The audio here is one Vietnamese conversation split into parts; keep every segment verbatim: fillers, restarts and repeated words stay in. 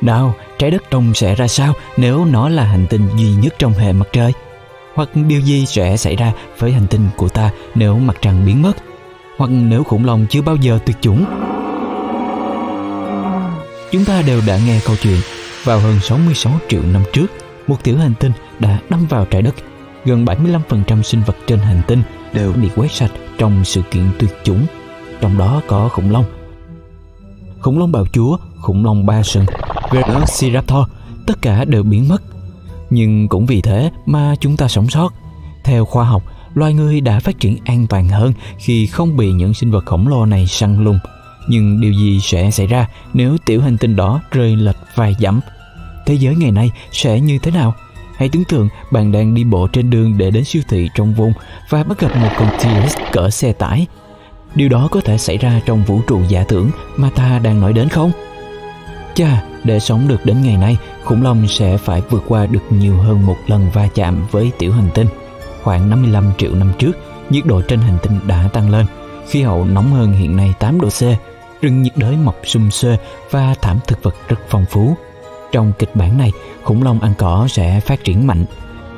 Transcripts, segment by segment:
Nào, trái đất trông sẽ ra sao nếu nó là hành tinh duy nhất trong hệ mặt trời? Hoặc điều gì sẽ xảy ra với hành tinh của ta nếu mặt trăng biến mất? Hoặc nếu khủng long chưa bao giờ tuyệt chủng? Chúng ta đều đã nghe câu chuyện, vào hơn sáu mươi sáu triệu năm trước, một tiểu hành tinh đã đâm vào trái đất. Gần bảy mươi lăm phần trăm sinh vật trên hành tinh đều bị quét sạch trong sự kiện tuyệt chủng, trong đó có khủng long. Khủng long bạo chúa, khủng long ba sừng, Velociraptor, tất cả đều biến mất. Nhưng cũng vì thế mà chúng ta sống sót. Theo khoa học, loài người đã phát triển an toàn hơn khi không bị những sinh vật khổng lồ này săn lùng. Nhưng điều gì sẽ xảy ra nếu tiểu hành tinh đó rơi lệch vài dặm? Thế giới ngày nay sẽ như thế nào? Hãy tưởng tượng bạn đang đi bộ trên đường để đến siêu thị trong vùng và bắt gặp một con T-Rex cỡ xe tải. Điều đó có thể xảy ra trong vũ trụ giả tưởng mà ta đang nói đến không? Chà, để sống được đến ngày nay, khủng long sẽ phải vượt qua được nhiều hơn một lần va chạm với tiểu hành tinh. Khoảng năm mươi lăm triệu năm trước, nhiệt độ trên hành tinh đã tăng lên. Khí hậu nóng hơn hiện nay tám độ C, rừng nhiệt đới mọc sum xuê và thảm thực vật rất phong phú. Trong kịch bản này, khủng long ăn cỏ sẽ phát triển mạnh,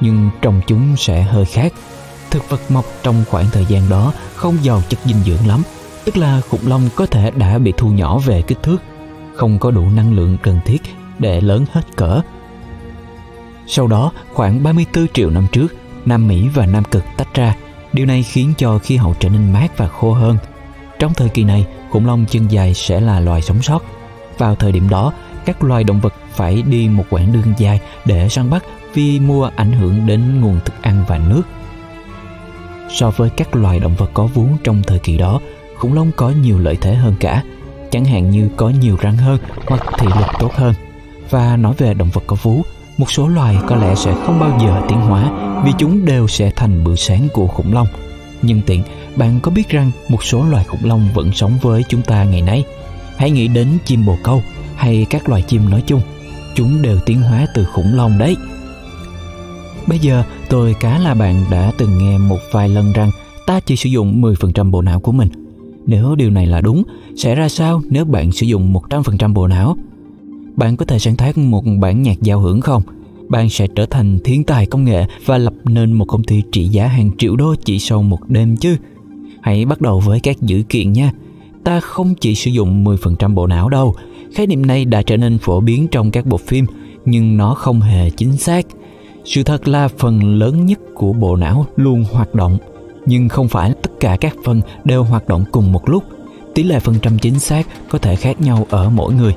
nhưng trồng chúng sẽ hơi khác. Thực vật mọc trong khoảng thời gian đó không giàu chất dinh dưỡng lắm, tức là khủng long có thể đã bị thu nhỏ về kích thước, không có đủ năng lượng cần thiết để lớn hết cỡ. Sau đó, khoảng ba mươi tư triệu năm trước, Nam Mỹ và Nam Cực tách ra. Điều này khiến cho khí hậu trở nên mát và khô hơn. Trong thời kỳ này, khủng long chân dài sẽ là loài sống sót. Vào thời điểm đó, các loài động vật phải đi một quãng đường dài để săn bắt vì mùa ảnh hưởng đến nguồn thức ăn và nước. So với các loài động vật có vú trong thời kỳ đó, khủng long có nhiều lợi thế hơn cả, chẳng hạn như có nhiều răng hơn hoặc thị lực tốt hơn. Và nói về động vật có vú, một số loài có lẽ sẽ không bao giờ tiến hóa vì chúng đều sẽ thành bữa sáng của khủng long. Nhân tiện, bạn có biết rằng một số loài khủng long vẫn sống với chúng ta ngày nay? Hãy nghĩ đến chim bồ câu hay các loài chim nói chung, chúng đều tiến hóa từ khủng long đấy. Bây giờ, tôi cá là bạn đã từng nghe một vài lần rằng ta chỉ sử dụng mười phần trăm bộ não của mình. Nếu điều này là đúng, sẽ ra sao nếu bạn sử dụng một trăm phần trăm bộ não? Bạn có thể sáng tác một bản nhạc giao hưởng không? Bạn sẽ trở thành thiên tài công nghệ và lập nên một công ty trị giá hàng triệu đô chỉ sau một đêm chứ. Hãy bắt đầu với các dữ kiện nha. Ta không chỉ sử dụng mười phần trăm bộ não đâu. Khái niệm này đã trở nên phổ biến trong các bộ phim, nhưng nó không hề chính xác. Sự thật là phần lớn nhất của bộ não luôn hoạt động, nhưng không phải tất cả các phần đều hoạt động cùng một lúc. Tỷ lệ phần trăm chính xác có thể khác nhau ở mỗi người.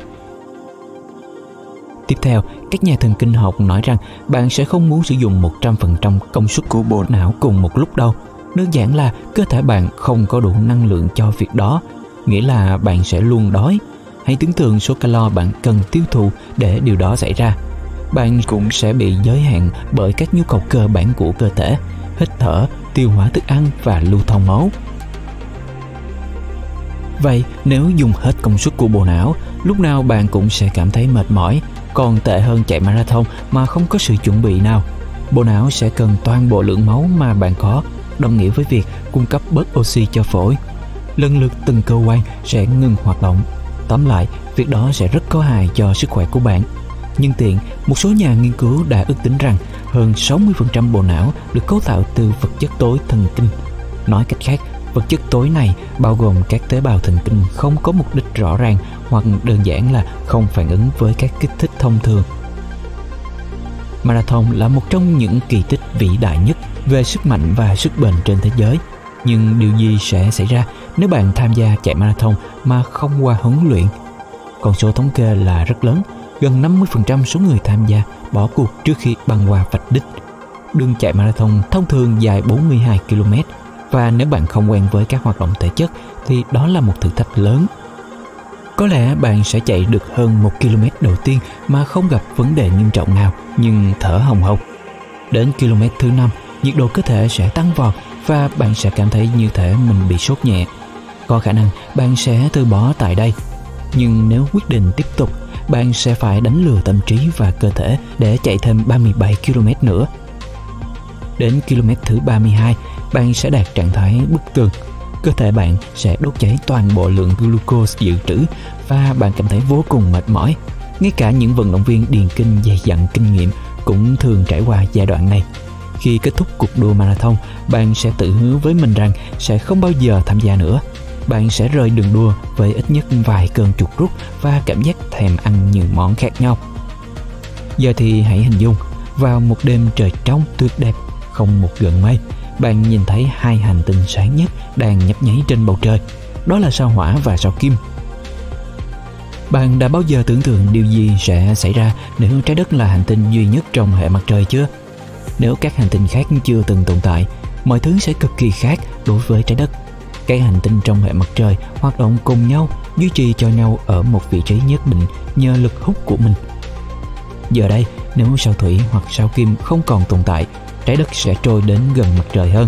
Tiếp theo, các nhà thần kinh học nói rằng bạn sẽ không muốn sử dụng một trăm phần trăm công suất của bộ não cùng một lúc đâu. Đơn giản là cơ thể bạn không có đủ năng lượng cho việc đó, nghĩa là bạn sẽ luôn đói. Hãy tưởng tượng số calo bạn cần tiêu thụ để điều đó xảy ra. Bạn cũng sẽ bị giới hạn bởi các nhu cầu cơ bản của cơ thể, hít thở, tiêu hóa thức ăn và lưu thông máu. Vậy nếu dùng hết công suất của bộ não, lúc nào bạn cũng sẽ cảm thấy mệt mỏi, còn tệ hơn chạy marathon mà không có sự chuẩn bị nào. Bộ não sẽ cần toàn bộ lượng máu mà bạn có, đồng nghĩa với việc cung cấp bớt oxy cho phổi. Lần lượt từng cơ quan sẽ ngừng hoạt động. Tóm lại, việc đó sẽ rất có hại cho sức khỏe của bạn. Nhân tiện, một số nhà nghiên cứu đã ước tính rằng hơn sáu mươi phần trăm bộ não được cấu tạo từ vật chất tối thần kinh. Nói cách khác, vật chất tối này bao gồm các tế bào thần kinh không có mục đích rõ ràng hoặc đơn giản là không phản ứng với các kích thích thông thường. Marathon là một trong những kỳ tích vĩ đại nhất về sức mạnh và sức bền trên thế giới. Nhưng điều gì sẽ xảy ra nếu bạn tham gia chạy marathon mà không qua huấn luyện? Con số thống kê là rất lớn. Gần năm mươi phần trăm số người tham gia bỏ cuộc trước khi băng qua vạch đích. Đường chạy marathon thông thường dài bốn mươi hai ki lô mét và nếu bạn không quen với các hoạt động thể chất thì đó là một thử thách lớn. Có lẽ bạn sẽ chạy được hơn một ki lô mét đầu tiên mà không gặp vấn đề nghiêm trọng nào nhưng thở hồng hộc. Đến km thứ năm, nhiệt độ cơ thể sẽ tăng vọt và bạn sẽ cảm thấy như thể mình bị sốt nhẹ. Có khả năng bạn sẽ từ bỏ tại đây. Nhưng nếu quyết định tiếp tục, bạn sẽ phải đánh lừa tâm trí và cơ thể để chạy thêm ba mươi bảy ki lô mét nữa. Đến km thứ ba mươi hai, bạn sẽ đạt trạng thái bức tường. Cơ thể bạn sẽ đốt cháy toàn bộ lượng glucose dự trữ và bạn cảm thấy vô cùng mệt mỏi. Ngay cả những vận động viên điền kinh dày dặn kinh nghiệm cũng thường trải qua giai đoạn này. Khi kết thúc cuộc đua marathon, bạn sẽ tự hứa với mình rằng sẽ không bao giờ tham gia nữa. Bạn sẽ rời đường đua với ít nhất vài cơn chuột rút và cảm giác thèm ăn nhiều món khác nhau. Giờ thì hãy hình dung, vào một đêm trời trong tuyệt đẹp, không một gợn mây, bạn nhìn thấy hai hành tinh sáng nhất đang nhấp nháy trên bầu trời. Đó là sao Hỏa và sao Kim. Bạn đã bao giờ tưởng tượng điều gì sẽ xảy ra nếu trái đất là hành tinh duy nhất trong hệ mặt trời chưa? Nếu các hành tinh khác chưa từng tồn tại, mọi thứ sẽ cực kỳ khác đối với trái đất. Các hành tinh trong hệ mặt trời hoạt động cùng nhau, duy trì cho nhau ở một vị trí nhất định nhờ lực hút của mình. Giờ đây, nếu sao Thủy hoặc sao Kim không còn tồn tại, trái đất sẽ trôi đến gần mặt trời hơn.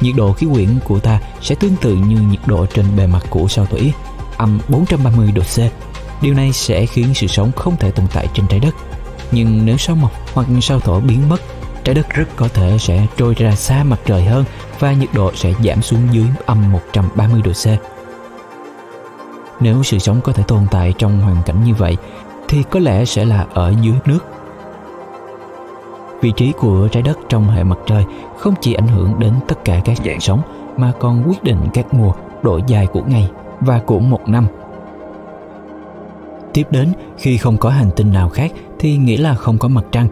Nhiệt độ khí quyển của ta sẽ tương tự như nhiệt độ trên bề mặt của sao Thủy, âm bốn trăm ba mươi độ C. Điều này sẽ khiến sự sống không thể tồn tại trên trái đất. Nhưng nếu sao Mộc hoặc sao Thổ biến mất, trái đất rất có thể sẽ trôi ra xa mặt trời hơn và nhiệt độ sẽ giảm xuống dưới âm một trăm ba mươi độ C. Nếu sự sống có thể tồn tại trong hoàn cảnh như vậy, thì có lẽ sẽ là ở dưới nước. Vị trí của trái đất trong hệ mặt trời không chỉ ảnh hưởng đến tất cả các dạng sống mà còn quyết định các mùa, độ dài của ngày và của một năm. Tiếp đến, khi không có hành tinh nào khác thì nghĩa là không có mặt trăng.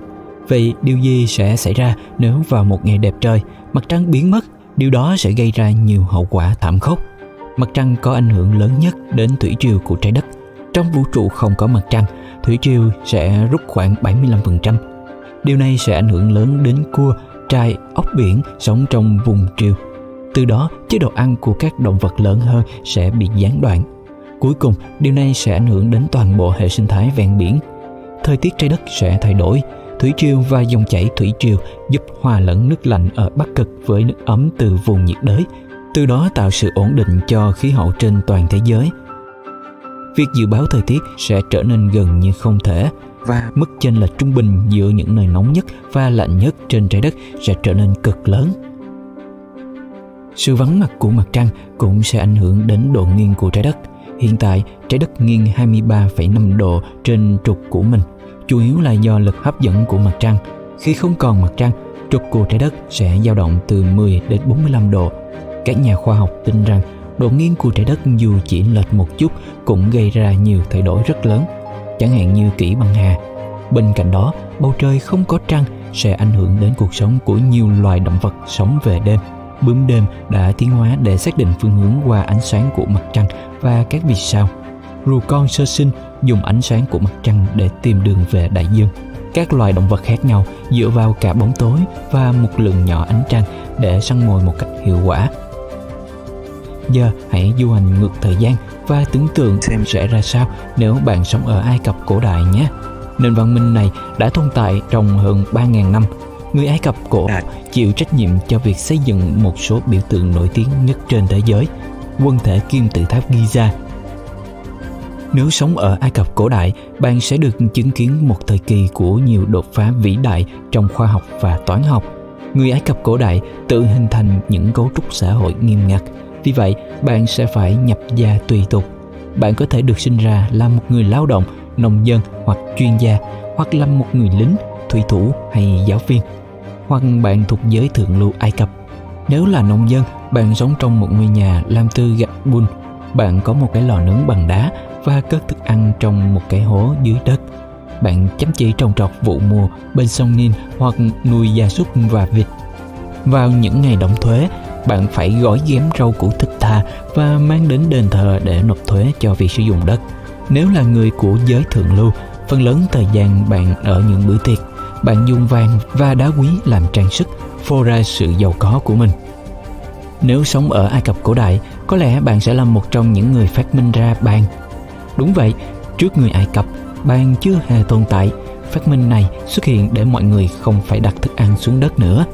Vậy điều gì sẽ xảy ra nếu vào một ngày đẹp trời, mặt trăng biến mất? Điều đó sẽ gây ra nhiều hậu quả thảm khốc. Mặt trăng có ảnh hưởng lớn nhất đến thủy triều của trái đất. Trong vũ trụ không có mặt trăng, thủy triều sẽ rút khoảng bảy mươi lăm phần trăm. Điều này sẽ ảnh hưởng lớn đến cua, trai, ốc biển sống trong vùng triều. Từ đó, chế độ ăn của các động vật lớn hơn sẽ bị gián đoạn. Cuối cùng, điều này sẽ ảnh hưởng đến toàn bộ hệ sinh thái ven biển. Thời tiết trái đất sẽ thay đổi. Thủy triều và dòng chảy thủy triều giúp hòa lẫn nước lạnh ở Bắc Cực với nước ấm từ vùng nhiệt đới, từ đó tạo sự ổn định cho khí hậu trên toàn thế giới. Việc dự báo thời tiết sẽ trở nên gần như không thể, và mức chênh lệch trung bình giữa những nơi nóng nhất và lạnh nhất trên trái đất sẽ trở nên cực lớn. Sự vắng mặt của mặt trăng cũng sẽ ảnh hưởng đến độ nghiêng của trái đất. Hiện tại, trái đất nghiêng hai mươi ba phẩy năm độ trên trục của mình, chủ yếu là do lực hấp dẫn của mặt trăng. Khi không còn mặt trăng, trục của trái đất sẽ dao động từ mười đến bốn mươi lăm độ. Các nhà khoa học tin rằng độ nghiêng của trái đất dù chỉ lệch một chút cũng gây ra nhiều thay đổi rất lớn, chẳng hạn như kỷ băng hà. Bên cạnh đó, bầu trời không có trăng sẽ ảnh hưởng đến cuộc sống của nhiều loài động vật sống về đêm. Bướm đêm đã tiến hóa để xác định phương hướng qua ánh sáng của mặt trăng và các vì sao. Rùa con sơ sinh dùng ánh sáng của mặt trăng để tìm đường về đại dương. Các loài động vật khác nhau dựa vào cả bóng tối và một lượng nhỏ ánh trăng để săn mồi một cách hiệu quả. Giờ hãy du hành ngược thời gian và tưởng tượng xem sẽ ra sao nếu bạn sống ở Ai Cập cổ đại nhé. Nền văn minh này đã tồn tại trong hơn ba nghìn năm. Người Ai Cập cổ đại chịu trách nhiệm cho việc xây dựng một số biểu tượng nổi tiếng nhất trên thế giới, quần thể kim tự tháp Giza. Nếu sống ở Ai Cập cổ đại, bạn sẽ được chứng kiến một thời kỳ của nhiều đột phá vĩ đại trong khoa học và toán học. Người Ai Cập cổ đại tự hình thành những cấu trúc xã hội nghiêm ngặt. Vì vậy, bạn sẽ phải nhập gia tùy tục. Bạn có thể được sinh ra là một người lao động, nông dân hoặc chuyên gia, hoặc là một người lính, thủy thủ hay giáo viên, hoặc bạn thuộc giới thượng lưu Ai Cập. Nếu là nông dân, bạn sống trong một ngôi nhà làm từ gạch bùn. Bạn có một cái lò nướng bằng đá và cất thức ăn trong một cái hố dưới đất. Bạn chăm chỉ trồng trọt vụ mùa bên sông Nin hoặc nuôi gia súc và vịt. Vào những ngày đóng thuế, bạn phải gói ghém rau củ thịt thà và mang đến đền thờ để nộp thuế cho việc sử dụng đất. Nếu là người của giới thượng lưu, phần lớn thời gian bạn ở những bữa tiệc. Bạn dùng vàng và đá quý làm trang sức, phô ra sự giàu có của mình. Nếu sống ở Ai Cập cổ đại, có lẽ bạn sẽ là một trong những người phát minh ra bàn. Đúng vậy, trước người Ai Cập, bàn chưa hề tồn tại. Phát minh này xuất hiện để mọi người không phải đặt thức ăn xuống đất nữa.